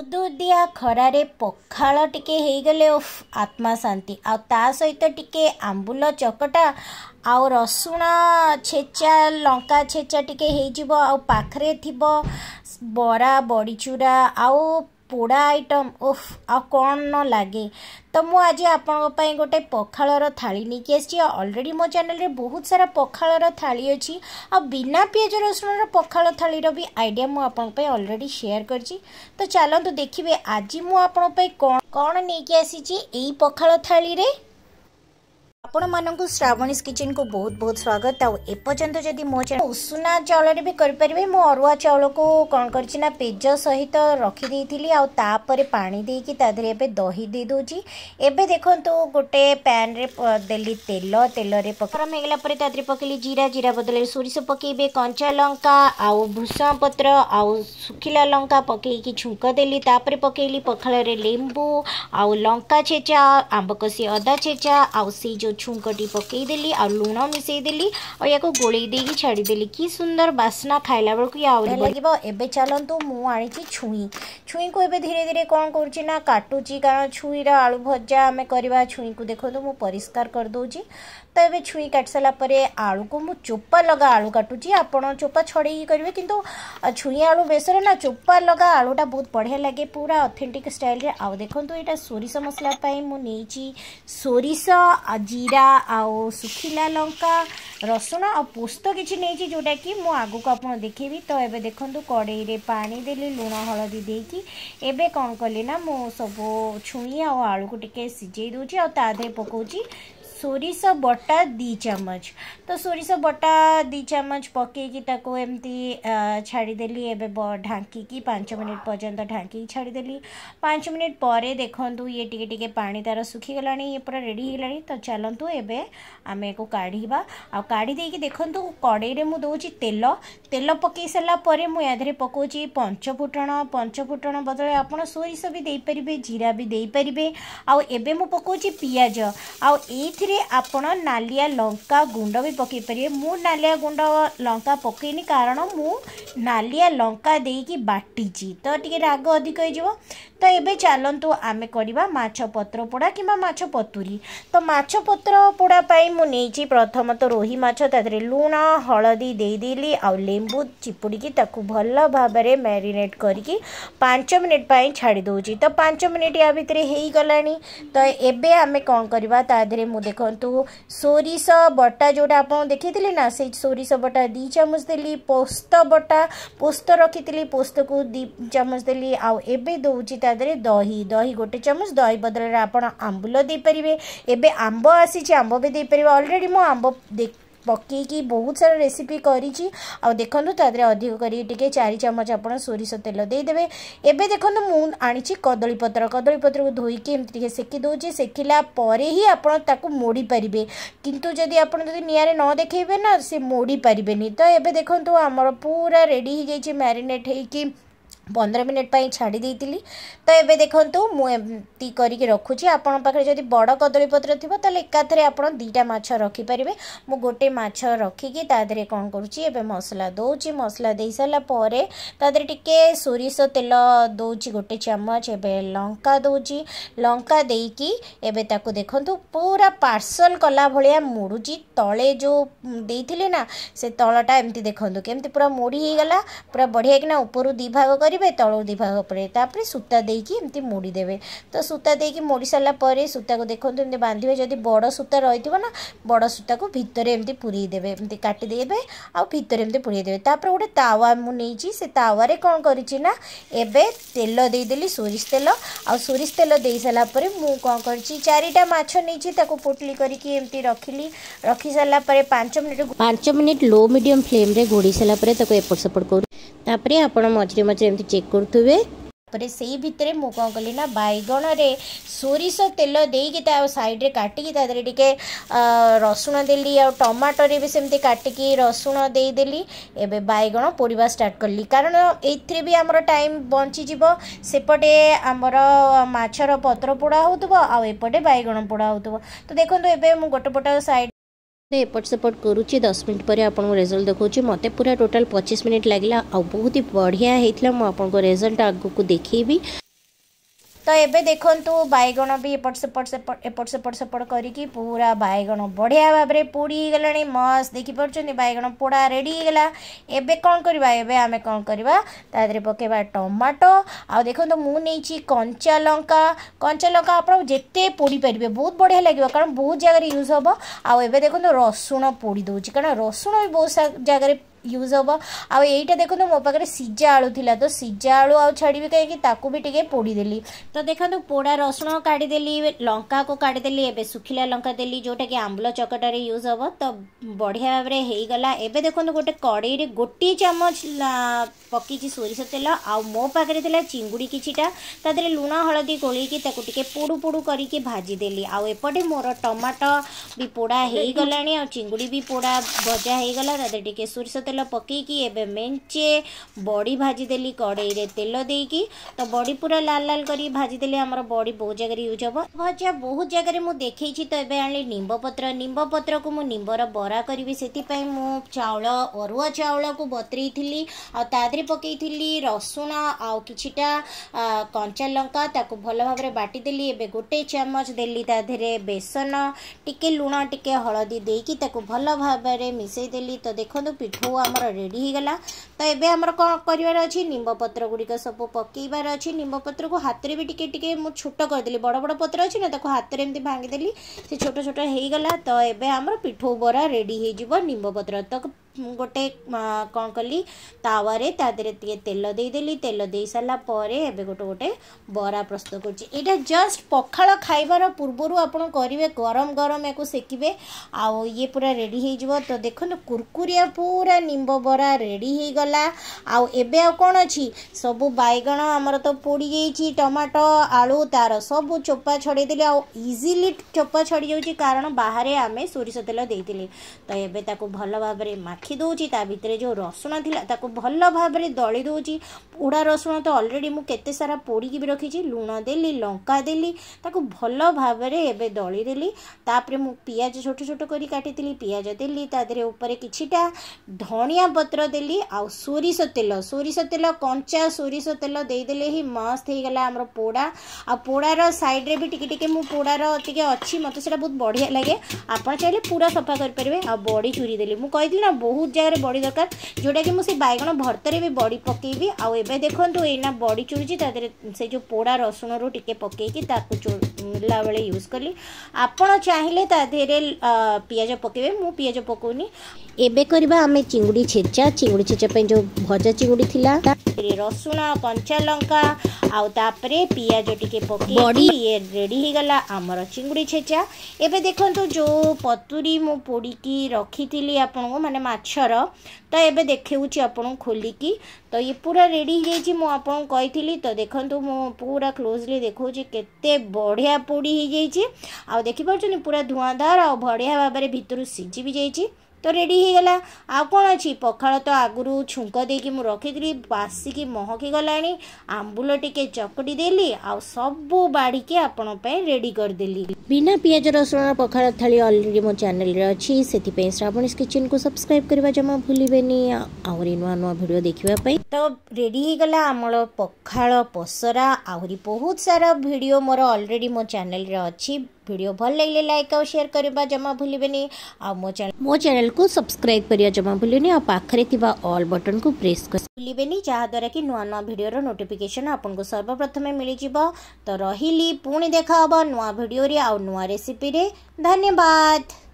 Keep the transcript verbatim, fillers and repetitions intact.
उदुदिया खरारे पखाल टिके हेगले उफ आत्मा शांति आ ता सहित टिके आंबुल चकटा आ रसुण छेचा लंका छेचा टिके हेजिबो आ पाखरे थिबो बरा बड़ीचूरा आ पोड़ा आइटम उफ आ कौन न लगे। तो मुझे आज आपंपाई गोटे पखाल थाली लेकिन आसी अलरेडी मो चैनल बहुत सारा पखाल थाली अच्छी आ बिना पियाज रसुण पखाल थाली भी आइडिया मुझे अलरेडी शेयर करची। तो चलतु देखिए आज मुझे कौन कौन लेकिन आसी पखाल थाली रे। आपण मानू श्रावणीज किचन को बहुत बहुत स्वागत। आपर्यंत जदि मो चैनल उसुना चावल भी करें मो अरुआ चावल को कौन करना पेज सहित रखी थी आपर पा देकी तादेह दही दे दूची। एवं देखो गोटे पैन रे देली तेल तेल रे गरम होगा पर तादेह पकेली जीरा जीरा बदल सोरिष पकेबे कंचा लंका आउ भूसण पत्र आउ सुखिला लंका पकईकी छुंक देली तापर पकेली पखाल रे लेंबू आउ लंका छेचा आंब कसी अदा छेचा आउ से जो छुंकटी पकईदेली आ लुण मिसईदेली और या गोलैदे छाड़देली कि सुंदर बास्ना खाइला बेलू ये आउरी लगे। एबे चलतु मुझे छुई छुई को एबे धीरे धीरे कौन करना काटुची कारण छुईर आलू भजा आम करवा छुई को देखो तो मुझे परिष्कार कर दूची। तो ये छुई काट सारापर आलू को मुझे चोपा लगा आलू काटुची आपड़ चोपा छड़े करेंगे किंतु छुई आलू बेसर ना चोपा लगा आलूटा बहुत बढ़िया लगे पूरा अथेंटिक स्टाइल रे। आ देखो यहाँ सोरिष मसला मुझे सोरिष जीरा आउ सुखिला लंका रसुण आ पोस्त किसी नहीं जोटा कि मु आगु को आप देखेबी। तो ये देखो कड़ई रे पानी देली लुण हलदी देकी एबे कौन कली ना मु सब छुई आ आलू को टिके सिझे दूची आ ताधे पकोची सोरिष बटा दी चमच। तो सोरिष बटा दी चमच पकईकी एमती छाड़देली एवं ढांकी पाँच मिनिट पर्यंत ढांकी छाड़देली पाँच मिनिट पर देखु ये टिके टिके पानी तार सुखीगला ये पूरा रेडी होगा। तो चलतु एबे आम एक काढ़ा आ काढ़ी देकी देखु कड़े में मुझे दूसरी तेल तेल पकई सारापर मुझे पकाची पंचफुटण पंचफुटण बदल आप सोरिष भी देपारे जीरा भी देपारे आबे मु पकाची पियाज आ आपण नालिया लंका गुंड भी पकई पारे मु नालिया गुंड लंका पकईनी कारण मु नालिया लंका देकी बाटीची तो टिके राग अधिक हो। तो एबे चलतु आमे करबा माछ पत्र पोड़ा किमा माछ पतुरी। तो माछ पत्र पोड़ा पाई मु नेची प्रथम तो रोही माछ तादरे लूण हलदी दे देली आ लेंबू चिपुड़ी की ताकू भल भाबरे मैरिनेट करिकी पाँच मिनिट पाई छाड़ी दोची। तो पाँच मिनिट या भीतर हेई गलानी। तो एबे आमे कोन करबा तादरे मु देखंतु सोरिष बटा जोटा आपन देखिथिले ना से सोरिष बटा दो चम्मच देली पोस्त बटा पोस्त रखिथिले पोस्त को दो चम्मच देली आ एबे दोची दही दही गोटे चम्मच दही बदल आपड़ आंबुल दे पारे एवं आंब आसी आंब भी दे पारे ऑलरेडी मो आंब देख पकईकी बहुत सारा रेसिपी करी देखूँ तादे अधिक कर चार चमच आप सोरिष तेल देदेवे। एबे देखो मुझे आनी कदली पत्र कदली पत्र को धोईकी एमती सेकी दूसरी सेकिला ही आपको मोड़ी पारे किंतु जदि आप निआरे न देखेबे ना से मोड़ी पारे। तो ये देखो आमर पूरा रेडी हो जाए मैरिनेट होइकी पंद्रह मिनिट पर छाड़ी देती। तो ये देखो मुझे करके रखुच्छी आपण पाखे जब बड़ कदलीपत्र थी तो एकाथरे आप दीटा माछ रखिपारे मु गोटे माछ रखिकी तादरे कौन कर मसला दौची मसला दे सारापर तादरे टिके सोरिष तेल दौची गोटे चमच एवं लंका दौची लंका देकी एबे ताकू देखंतु पूरा पार्सल कला भलिया मोड़ुची तले जो देथिले ना से तलटा एमती देखंतु केमती पूरा मोड़ी होगा पूरा बढ़िया किना ऊपर दी भाग कर तलू दी भाग पर सूता देकी मोड़ी देवे। तो सूता देकी मोड़ी सारापर सूता को देखो एमती बांधे जब बड़ सूता रही ना बड़ सूता को भितर एमती पुरी देवे एमती काटिदेवे आ भितर एमती पुरी देवे। तापर गोटे तावा मुझे से तावे कौन करना एवं तेल देदेली सोरिष तेल आ सोरिष तेल दे सारापर मु कौन कर चारिटा माछ नहीं पोटली करके एमती रखिली रखी सारापर पाँच मिनिट पाँच मिनिट लो मीडियम फ्लेम रे घोड़ी सारापर एपट सेपट कर तापरे आपण मझे मझे एमती चेक करुवे तापरे सेही भितरे मु कौन कली ना बैगण रे सोरिष तेल देकी ता साइड रे काटिकी तादरे टिके रसुण देली आ टमाटर रे भी सेमती काटिकी रसुण दे देली एबे बैगण पोड़िबा स्टार्ट करली कारण एथरे भी हमर टाइम बंची जीवो सेपटे हमर माछर पत्र पोड़ा होतबो आ एपटे बैगण पोड़ा होतबो। तो देखंतु एबे मु गोटे पटा साइड एपट सेपट करुच्चे दस मिनट पर आपको रिजल्ट देखा मत पूरा टोटाल पच्चीस मिनट लगला आ बहुत ही बढ़िया होता मुझे रेजल्ट आगे देखी। तो ये देखूँ बैगण भी एपट सेपट सेपट एपट सेपट सेपट करी पूरा बैगण बढ़िया भाव में पोड़ीगला मस्त देखिपुर बैगण पोड़ा रेडी होगा। एबे कौन करवा एबे आमे कौन करवा पकेबा टमाटो आ देखो तो मु नहीं कंचा लंका कंचा लंका आप जिते पोड़ी पारे बहुत बढ़िया लगे कारण बहुत जगह यूज हम आउ ए देखो तो रसुण पोड़ी दूसरी कारण रसुण भी बहुत जगह यूज हम आईटा देखो तो मो पाखे सीझा आलू थी तो सीझा आलू आ छाड़ी कहीं भी टे पोड़देली तो देखो तो पोड़ा रसुण काढ़ीदेली लंका को काढ़ीदेली एबे सुखिला लंका देली जोटा कि आंबल चकटारे यूज हम तो बढ़िया भाव में होगा। एबे देखो तो गोटे कड़े गोटे चमच पकई सोरिष तेल आ मो पाखे थी चिंगुड़ी किटा लुण हलदी गोलैकी पोड़ू पोड़ू करके भाजीदेली आपटे मोर टमाटो भी पोड़ा होगला आ चिंगुड़ी भी पोड़ा भजा होगला टे सोरिष तेल पकईकी एबे मेंचे बड़ी भाजीदेली कड़ई रे तेल देकी तो बड़ी पूरा लाल लाल करी भाजीदेली आमर बड़ी बहुत जगह यूज हम भजा बहुत जगह मुझे देखी तो ये आनी निम्ब पत्र निम्ब पत्र को मुझ निम्बर बरा करी से चाउल अरुआ चाउल को बतरी थी आदि पकई रसुण आ किछिटा कंचा लंका ताकू भल भाव में बाटीदेली एबे गोटे चमच देली ताधरे बेसन टिके लुण टिके हलदी देकी ताकू भल भाव में मिसईदेली तो देखो पिठू आमर रेडी होगा। तो एबे आमर कौन कर निम्ब पत्र गुड़िक सब पकईबार अच्छी निम्ब पत्र को हाथ में भी टिके टिके मु छोट करदेली बड़ बड़ पत्र अच्छी ना ताकू हाथ में एमती भांगीदेली से छोट छोट होगा। तो एबे आमर पिठू बरा रेडी हो निम्ब पत्र तो गोटे कौन कली तावे तादे तेल देदेली तेल दे सारा पर एबे गोटे गोटे बरा प्रस्तुत करा जस्ट पखाल खाइबार पूर्वर आपड़ करेंगे गरम गरम या सेकिबे आउ ये पूरा रेडी हो। तो देखो कुरकुरिया पूरा निम्ब बरा रेडी होगला। आउ एबे कौन अच्छी सब बैगण आमर तो पोड़ जाइए टमाटो आलू तार सब चोपा छड़ेदेली इजिली चोपा छड़ जाऊँगी कारण बाहर आम सोरिष तेल देते तो ये भल भाव में माखी दूची ता भितर जो रसुण था भल भाव में दली दूची पोड़ा रसुण तो अलरेडी मुझे सारा पोड़ी भी रखी लुण देली लंका देली भल भाव में दली देली तापर मु पियाज छोट छोट करी काटी पियाज देली तादरे ऊपर किछिटा धनिया पत्र देली आ सोरिष तेल सोरिष तेल कंचा सोरिष तेल देदेले ही मस्त होगला आमर पोड़ा आ पोड़ार सैड्रे भी टिके टिके मु पोड़ार टिके अच्छी मत से बहुत बढ़िया लगे आपड़ चाहिए पूरा सफा करेंगे आ बड़ी चूरी देली मुझे ना बहुत जगह बड़ी दरकार जोटा कि मुझे बैगण भर्तरे भी बड़ी पकेबी आउ ए देखो एना बड़ी चुड़ी से जो पोड़ा रसुण रू टे पकईकी चोला बेले यूज कली आपड़ चाहिए ताधे पिज पकेबे मु पिज पकोनी। एबे करवा आम चिंगुड़ी छेचा चिंगुड़ी छेचा जो भजा चिंगुड़ी थी रसुण कंचा लंका आउे पिज टे पकड़ी ये रेडी होगला आमर चिंगुड़ी छेचा। एबे देखो जो पतुरी मु पोड़ी रखी थी आपको मैंने माछर तो ये देखिए आपको खोलिकी तो ये पूरा रेडी हो आपको कही तो देखो तो मो पूरा क्लोजली देखा केते बढ़िया पोड़ी हो जाए देखिए पूरा धुआंधार आ बढ़िया भाव में भितर सीझी भी जाइए तो रेडी होगला। आ कौन अच्छी पखाल तो आगुरी छुंक देकी मुझे रखी बासिकी महकी गला आंबुल टिके चकटी देली आ सब बाड़ी के आपन पे रेडी कर देली बिना पियाज रसुण पखाल थाली अलरेडी मो चैनल रे अच्छी से श्रावणीज़ किचन को सब्सक्राइब करवा जमा भूलिबेनी आउरी नुआ नुआ वीडियो देखिबा पई। तो रेडी होगला हमरो पखाल पसरा आउरी बहुत सारा वीडियो मोर अलरेडी मो चैनल रे अच्छी वीडियो भल लगे लाइक और शेयर करवा जमा भूलिबेनी आ मो चैनल मो चैनल को सब्सक्राइब करवा जमा भूलिबेनी आ पाखरे थिबा ऑल बटन को प्रेस कर भूलिबेनी जहा द्वारा कि नुआ नुआ वीडियो रो नोटिफिकेशन आपन को सर्वप्रथम मिली जिवो। तो रहिली पुणी देखा हबो नुआ वीडियो रे आ नुआ रेसिपी रे धन्यवाद।